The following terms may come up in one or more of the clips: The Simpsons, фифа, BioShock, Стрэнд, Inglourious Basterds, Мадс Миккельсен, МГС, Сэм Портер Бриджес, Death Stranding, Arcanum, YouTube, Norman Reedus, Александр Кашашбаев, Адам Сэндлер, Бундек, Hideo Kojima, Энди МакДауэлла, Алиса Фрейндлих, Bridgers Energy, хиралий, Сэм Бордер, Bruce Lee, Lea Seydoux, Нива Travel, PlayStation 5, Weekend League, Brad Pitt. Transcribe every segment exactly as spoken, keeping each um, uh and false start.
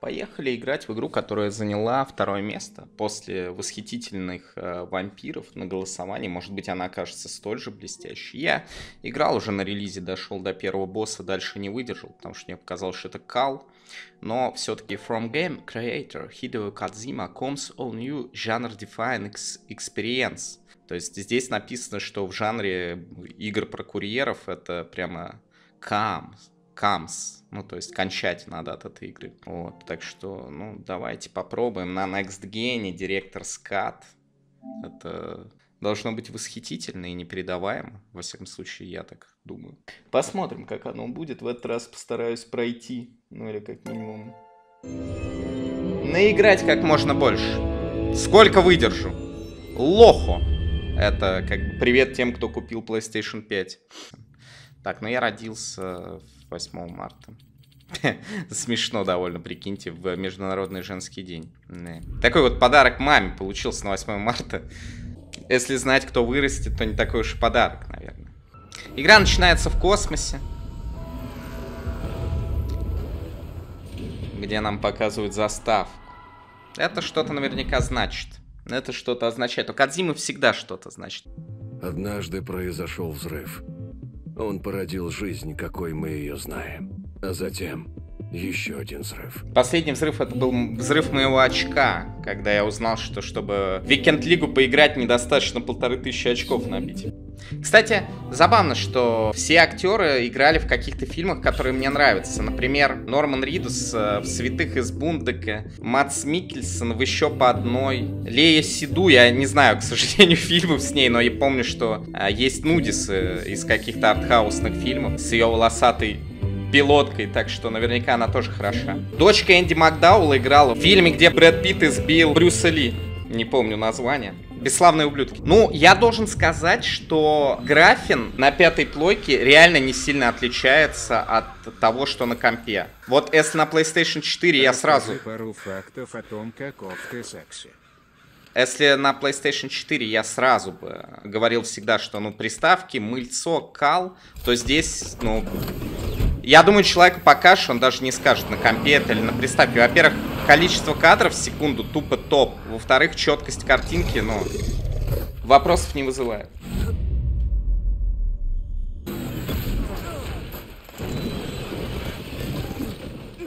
Поехали играть в игру, которая заняла второе место после восхитительных э, вампиров на голосовании. Может быть, она окажется столь же блестящей. Я играл уже на релизе, дошел до первого босса, дальше не выдержал, потому что мне показалось, что это кал. Но все-таки From Game Creator Hideo Kojima comes all new genre-defined experience. То есть здесь написано, что в жанре игр про курьеров это прямо comes. Comes, ну то есть кончать надо от этой игры. Вот, так что, ну давайте попробуем на Next Gen, Director's Cut. Это должно быть восхитительно и непередаваемо, во всяком случае, я так думаю. Посмотрим, как оно будет, в этот раз постараюсь пройти, ну или как минимум наиграть как можно больше. Сколько выдержу? Лохо! Это как бы привет тем, кто купил PlayStation пять. Так, ну я родился восьмого марта. Смешно довольно, прикиньте, в Международный женский день. Не. Такой вот подарок маме получился на восьмое марта. Если знать, кто вырастет, то не такой уж и подарок, наверное. Игра начинается в космосе, где нам показывают заставку. Это что-то наверняка значит. Это что-то означает. У Кодзимы всегда что-то значит. Однажды произошел взрыв. Он породил жизнь, какой мы ее знаем. А затем еще один взрыв. Последний взрыв это был взрыв моего очка, когда я узнал, что чтобы в Weekend League поиграть, недостаточно полторы тысячи очков набить. Кстати, забавно, что все актеры играли в каких-то фильмах, которые мне нравятся. Например, Норман Ридус в «Святых из Бундека», Мадс Миккельсен в «Еще по одной», Лея Сиду, я не знаю, к сожалению, фильмов с ней, но я помню, что есть нудисы из каких-то артхаусных фильмов с ее волосатой пилоткой, так что наверняка она тоже хороша. Дочка Энди МакДауэлла играла в фильме, где Брэд Питт избил Брюса Ли. Не помню название. Бесславные ублюдки. Ну, я должен сказать, что графин на пятой плойке реально не сильно отличается от того, что на компе. Вот если на PlayStation четыре я сразу... Пару фактов о том, каков ты секси. Если на PlayStation четыре я сразу бы говорил всегда, что, ну, приставки, мыльцо, кал, то здесь, ну... Я думаю, человеку покажешь, он даже не скажет на компе это или на приставке. Во-первых, количество кадров в секунду тупо топ. Во-вторых, четкость картинки, ну, вопросов не вызывает.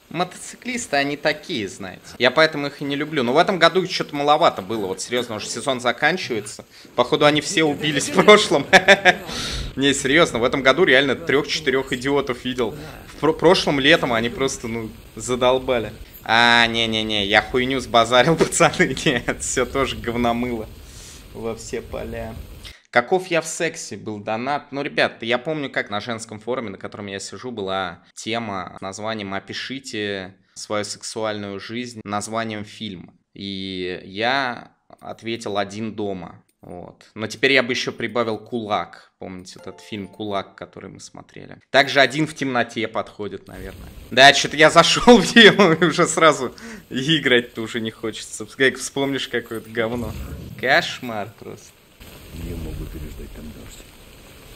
Мотоциклисты, они такие, знаете. Я поэтому их и не люблю. Но в этом году их что-то маловато было. Вот серьезно, уже сезон заканчивается. Походу, они все убились в прошлом. Не, серьезно, в этом году реально трех-четырех идиотов видел. В прошлом летом они просто, ну, задолбали. А, не-не-не, я хуйню сбазарил, пацаны. Нет, все тоже говномыло. Во все поля. Каков я в сексе был донат? Ну, ребят, я помню, как на женском форуме, на котором я сижу, была тема с названием «Опишите свою сексуальную жизнь» названием фильма. И я ответил «Один дома». Вот. Но теперь я бы еще прибавил «Кулак». Помните этот фильм «Кулак», который мы смотрели? Также «Один в темноте» подходит, наверное. Да, что-то я зашел в тему и уже сразу играть-то уже не хочется. Как вспомнишь какое-то говно. Кошмар просто. Не могу переждать там дождь.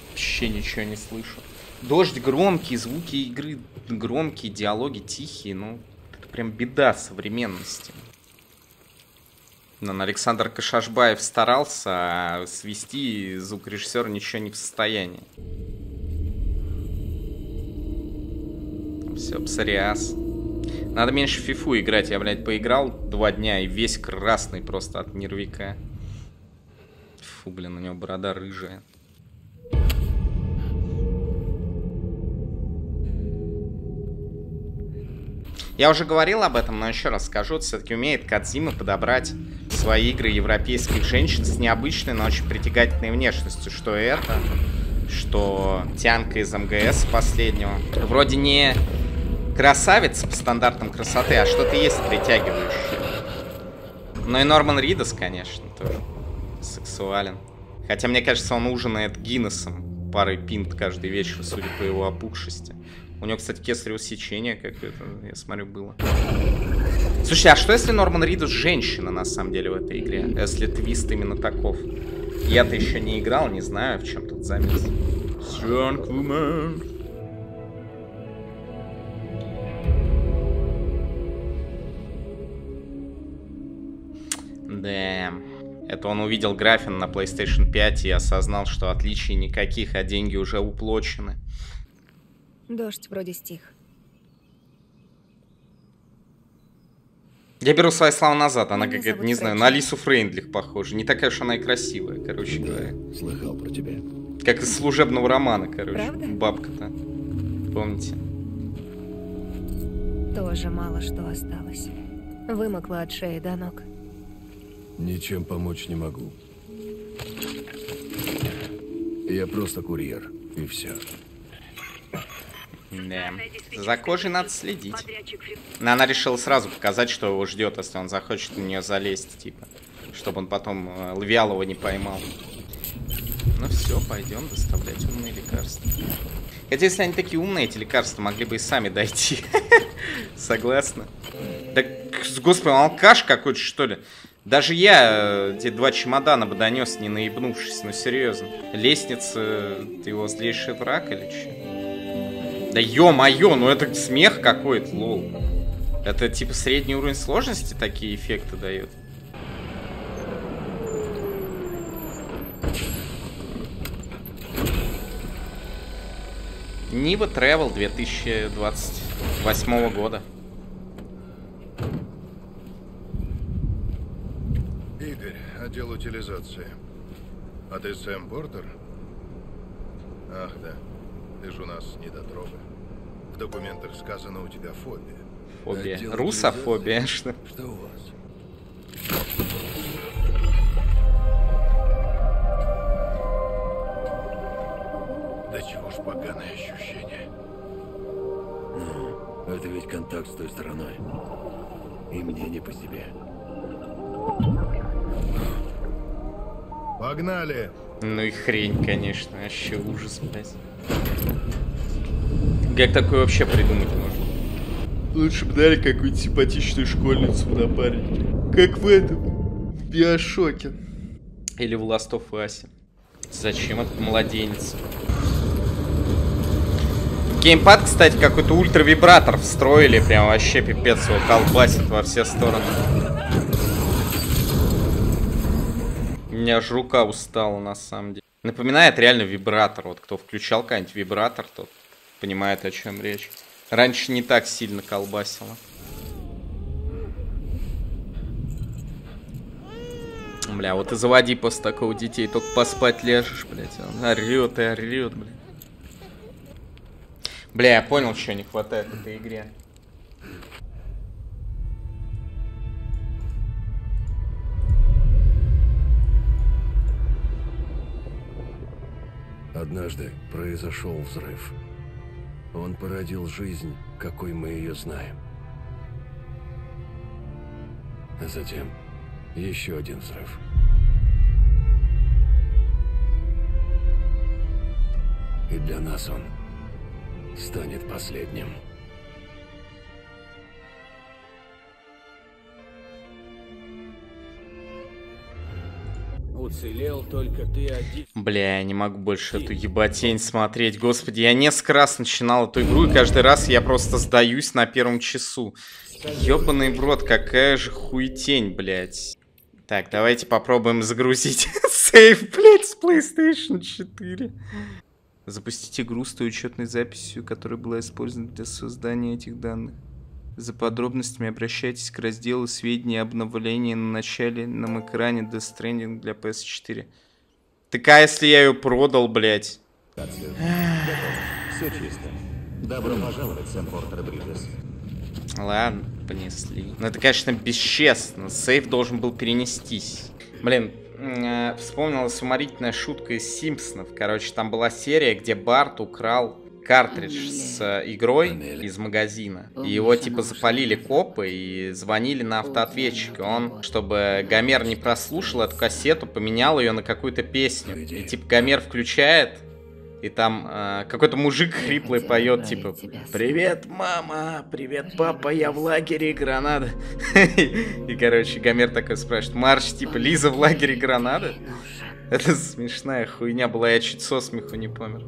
Вообще ничего не слышу. Дождь громкий, звуки игры громкие, диалоги тихие. Ну, это прям беда современности. Но Александр Кашашбаев старался, а свести звукорежиссер ничего не в состоянии. Все, псориаз. Надо меньше в фифу играть. Я, блядь, поиграл два дня и весь красный просто от нервика. Фу, блин, у него борода рыжая. Я уже говорил об этом, но еще раз скажу. Все-таки умеет Кодзима подобрать свои игры европейских женщин с необычной, но очень притягательной внешностью. Что это? Что Тянка из МГС последнего. Вроде не красавица по стандартам красоты, а что-то есть притягивающее. Ну и Норман Ридус, конечно, тоже сексуален. Хотя, мне кажется, он ужинает Гиннесом парой пинт каждый вечер, судя по его опухшести. У него, кстати, кесарево сечение, как это, я смотрю, было. Слушай, а что если Норман Ридус женщина, на самом деле, в этой игре? Если твист именно таков. Я-то еще не играл, не знаю, в чем тут замес. Да, это он увидел графин на PlayStation пять и осознал, что отличий никаких, а деньги уже уплочены. Дождь вроде стих. Я беру свои слова назад, она какая-то, не знаю, на Алису Фрейндлих похожа. Не такая уж она и красивая, короче говоря. Слыхал про тебя. Как из служебного романа, короче. Бабка-то. Помните? Тоже мало что осталось. Вымокла от шеи до ног. Ничем помочь не могу. Я просто курьер, и все. Да. За кожей надо следить. Но она решила сразу показать, что его ждет, если он захочет на нее залезть, типа. Чтобы он потом э, Вялого не поймал. Ну все, пойдем доставлять умные лекарства. Хотя если они такие умные, эти лекарства могли бы и сами дойти. Согласна. Да, господи, алкаш какой-то, что ли. Даже я э, те два чемодана бы донес, не наебнувшись, ну серьезно. Лестница, ты его злейший враг или че? Да ё-моё, ну это смех какой-то, лол. Это типа средний уровень сложности такие эффекты дает. Нива Travel две тысячи двадцать восьмого года. Игорь, отдел утилизации. А ты Сэм Бордер? Ах да, ты же у нас недотрога. В документах сказано, у тебя фобия. Фобия. Отдел Русофобия, что? Что у вас? Да чего ж поганое ощущение. Ну, это ведь контакт с той стороной. И мне не по себе. Погнали! Ну и хрень, конечно. Вообще ужас, блядь. Как такое вообще придумать можно? Лучше бы дали какую-то симпатичную школьницу в напарнике. Как в этом, в BioShock. Или в Last of Us. Зачем этот младенец? Геймпад, кстати, какой-то ультравибратор встроили. Прям вообще пипец, его колбасит во все стороны. У меня аж рука устала, на самом деле. Напоминает реально вибратор. Вот кто включал какой-нибудь вибратор, тот понимает, о чем речь. Раньше не так сильно колбасило. Бля, вот и заводи после такого детей. Только поспать ляжешь, блядь. Он орет и орет, бля. Бля, я понял, чего не хватает в этой игре. Однажды произошел взрыв. Он породил жизнь, какой мы ее знаем. А затем еще один взрыв. И для нас он станет последним. Уцелел только ты один. Бля, я не могу больше эту ебатень смотреть. Господи, я несколько раз начинал эту игру, и каждый раз я просто сдаюсь на первом часу. Ёбаный в рот, какая же хуетень, блядь. Так, давайте попробуем загрузить сейф, блядь, с PlayStation четыре. Запустить игру с той учетной записью, которая была использована для создания этих данных. За подробностями обращайтесь к разделу «Сведения об обновлении» на начальном экране Death Stranding для пи эс четыре. Так а если я ее продал, блядь? Все чисто. Добро пожаловать, Сэм Портер Бриджес. Ладно, понесли. Но это, конечно, бесчестно. Сейф должен был перенестись. Блин, э, вспомнилась уморительная шутка из «Симпсонов». Короче, там была серия, где Барт украл картридж с игрой из магазина. И его типа запалили копы и звонили на автоответчик. Он, чтобы Гомер не прослушал эту кассету, поменял ее на какую-то песню. И типа Гомер включает, и там э, какой-то мужик хриплый поет, типа: «Привет, мама! Привет, папа! Я в лагере Гранада!» И, короче, Гомер такой спрашивает: «Марш, типа, Лиза в лагере Гранада?» Это смешная хуйня была, я чуть со смеху не помер.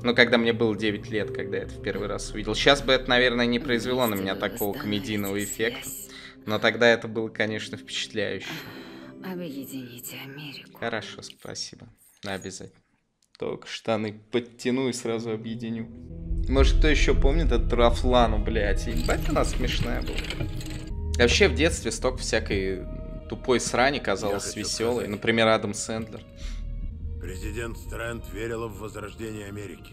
Ну, когда мне было девять лет, когда я это в первый раз увидел. Сейчас бы это, наверное, не произвело на меня такого комедийного эффекта. Но тогда это было, конечно, впечатляюще. Объедините Америку. Хорошо, спасибо. Обязательно. Только штаны подтяну и сразу объединю. Может, кто еще помнит эту Рафлану, блядь? Ебать, она смешная была. Вообще, в детстве столько всякой тупой срани казалось веселой. Сказать. Например, Адам Сэндлер. Президент Стрэнд верила в возрождение Америки.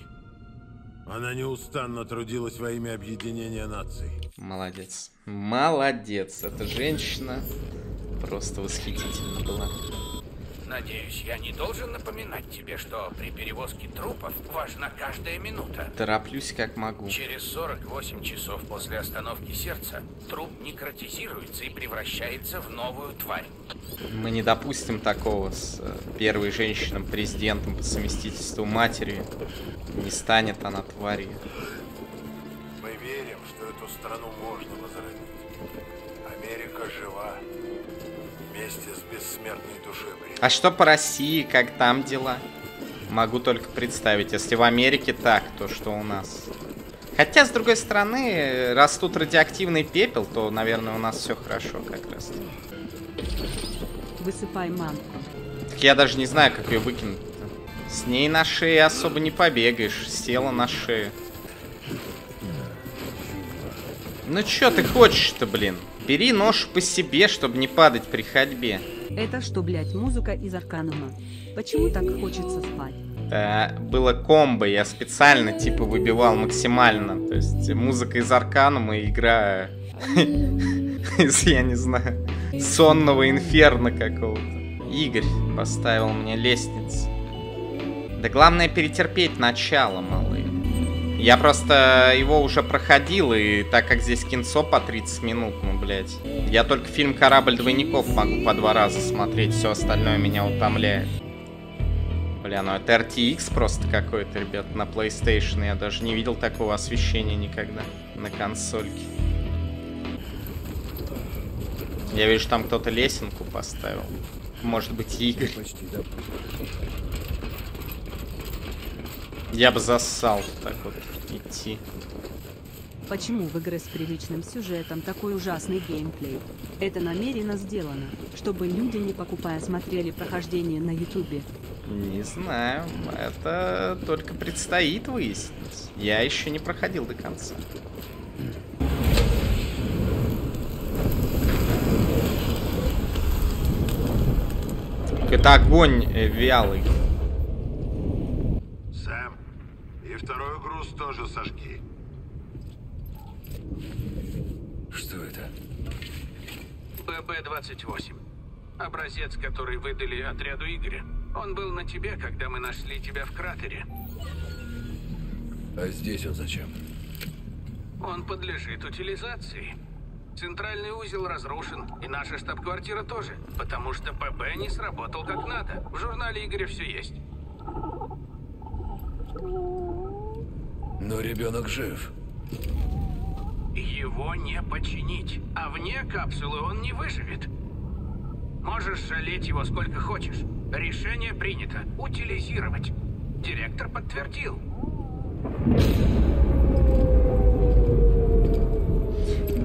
Она неустанно трудилась во имя объединения наций. Молодец. Молодец. Эта женщина просто восхитительна была. Надеюсь, я не должен напоминать тебе, что при перевозке трупов важна каждая минута. Тороплюсь как могу. Через сорок восемь часов после остановки сердца труп некротизируется и превращается в новую тварь. Мы не допустим такого с первой женщиной-президентом по совместительству матерью. Не станет она тварью. Мы верим, что эту страну можно возродить. Америка жива. Вместе с бессмертной душой. А что по России, как там дела? Могу только представить, если в Америке так, то что у нас? Хотя, с другой стороны, раз тут радиоактивный пепел, то, наверное, у нас все хорошо как раз. Высыпай мамку. Так я даже не знаю, как ее выкинуть-то. С ней на шее особо не побегаешь, села на шею. Ну чё ты хочешь-то, блин? Бери нож по себе, чтобы не падать при ходьбе. Это что, блядь, музыка из Арканума? Почему так хочется спать? Да, было комбо, я специально, типа, выбивал максимально. То есть, музыка из Арканума и игра... Я не знаю. Сонного инферно какого-то. Игорь поставил мне лестницу. Да главное перетерпеть начало, малые. Я просто его уже проходил, и так как здесь кинцо по тридцать минут, ну, блядь. Я только фильм «Корабль двойников» могу по два раза смотреть, все остальное меня утомляет. Бля, ну это эр ти экс просто какой-то, ребят, на PlayStation. Я даже не видел такого освещения никогда на консольке. Я вижу, там кто-то лесенку поставил. Может быть, Игорь. Я бы засал так вот идти. Почему в игры с приличным сюжетом такой ужасный геймплей? Это намеренно сделано, чтобы люди, не покупая, смотрели прохождение на ютубе. Не знаю, это только предстоит выяснить. Я еще не проходил до конца. Это огонь вялый. Второй груз тоже сожги. Что это? бэ бэ двадцать восемь. Образец, который выдали отряду Игоря. Он был на тебе, когда мы нашли тебя в кратере. А здесь он зачем? Он подлежит утилизации. Центральный узел разрушен, и наша штаб-квартира тоже, потому что ПБ не сработал как надо. В журнале Игоря все есть. Но ребенок жив. Его не починить, а вне капсулы он не выживет. Можешь жалеть его сколько хочешь. Решение принято. Утилизировать. Директор подтвердил.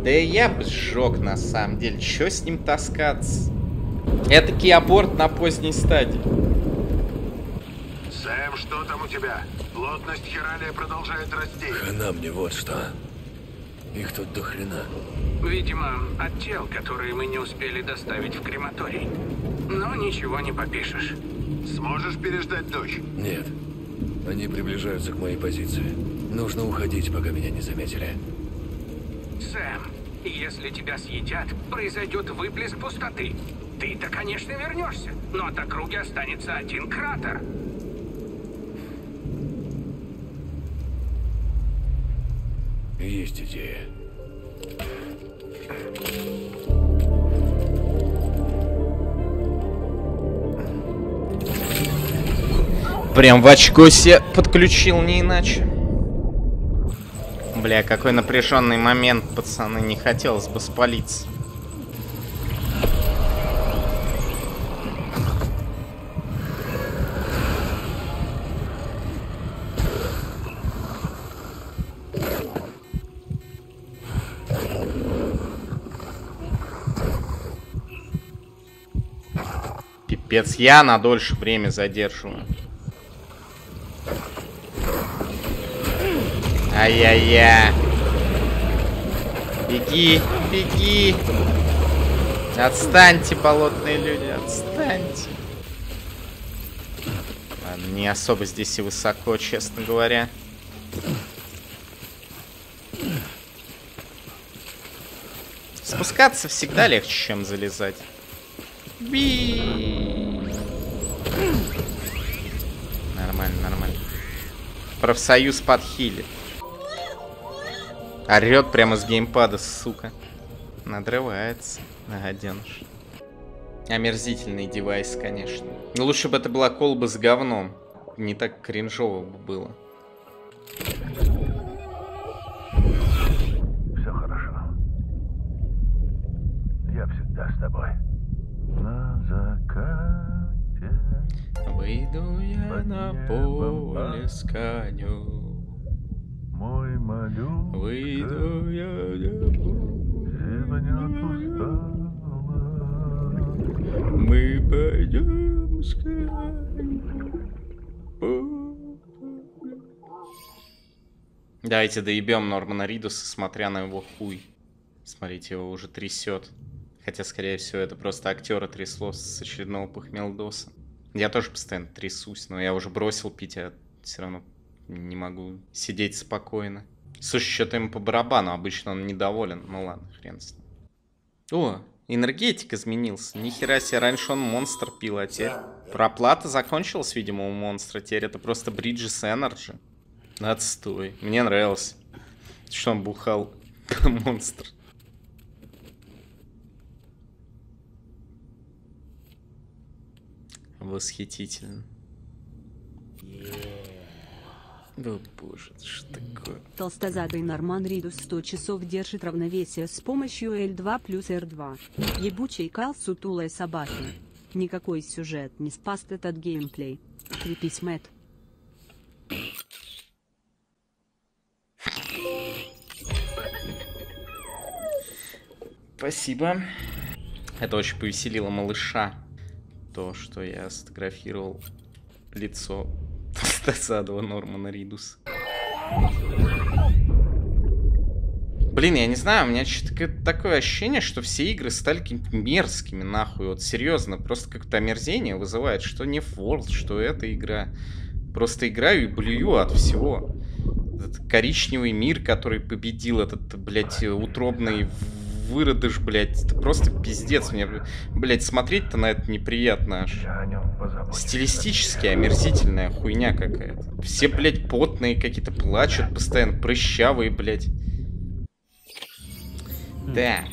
Да я бы сжег на самом деле. Чё с ним таскаться? Этакий аборт на поздней стадии. Сэм, что там у тебя? Плотность хиралия продолжает расти. Хана мне вот что. Их тут до хрена. Видимо, от тел, которые мы не успели доставить в крематорий. Но ничего не попишешь. Сможешь переждать дождь? Нет. Они приближаются к моей позиции. Нужно уходить, пока меня не заметили. Сэм, если тебя съедят, произойдет выплеск пустоты. Ты-то, конечно, вернешься, но от округи останется один кратер. Есть идея. Прям в очко себе подключил, не иначе. Бля, какой напряженный момент, пацаны, не хотелось бы спалиться. Пец, я на дольше время задерживаю. Ай-яй-яй. Беги, беги. Отстаньте, болотные люди, отстаньте. Ладно, не особо здесь и высоко, честно говоря. Спускаться всегда легче, чем залезать. Би. Нормально, нормально. Профсоюз подхилит. Орет прямо с геймпада, сука. Надрывается. Нагаденыш. Омерзительный девайс, конечно. Но лучше бы это была колба с говном. Не так кринжово бы было. Все хорошо. Я всегда с тобой. На закате выйду я на поле с конем. Мой малюк. Выйду я на поле. Зима устала. Мы пойдем с конем. Давайте доебем Нормана Ридуса, смотря на его хуй. Смотрите, его уже трясет. Хотя, скорее всего, это просто актера трясло с очередного похмелдоса. Я тоже постоянно трясусь, но я уже бросил пить, а все равно не могу сидеть спокойно. Слушай, что-то ему по барабану, обычно он недоволен. Ну ладно, хрен с ним. О, энергетик изменился. Нихера себе, раньше он монстр пил, а теперь... Проплата закончилась, видимо, у монстра. Теперь это просто Bridgers Energy. Отстой. Мне нравилось, что он бухал. Монстр. Восхитительно. О боже, что такое? Толстозадый Норман Ридус сто часов держит равновесие с помощью Л два плюс Р два. Ебучий кал сутулой собаки. Никакой сюжет не спас этот геймплей. Крепись, Мэтт. Спасибо. Это очень повеселило малыша. То, что я сфотографировал лицо толстозадого Нормана Ридуса. Блин, я не знаю, у меня что-то такое ощущение, что все игры стали какими-то мерзкими, нахуй. Вот серьезно, просто как-то омерзение вызывает, что не World, что эта игра. Просто играю и блюю от всего. Этот коричневый мир, который победил этот, блядь, утробный... Выродыш, блядь, это просто пиздец. Мне, блядь, смотреть-то на это неприятно аж. Стилистически омерзительная хуйня какая-то. Все, блядь, потные какие-то, плачут постоянно, прыщавые, блядь. Да.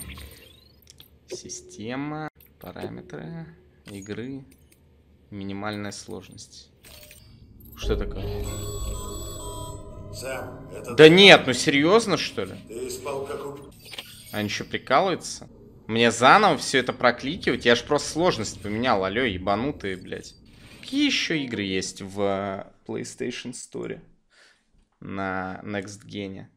Система, параметры, игры, минимальная сложность. Что такое? Сэм, это... Да нет, ну серьезно, что ли? Ты спал как уб... Они еще прикалываются? Мне заново все это прокликивать? Я же просто сложность поменял. Алло, ебанутые, блядь. Какие еще игры есть в PlayStation Store на Next Gen?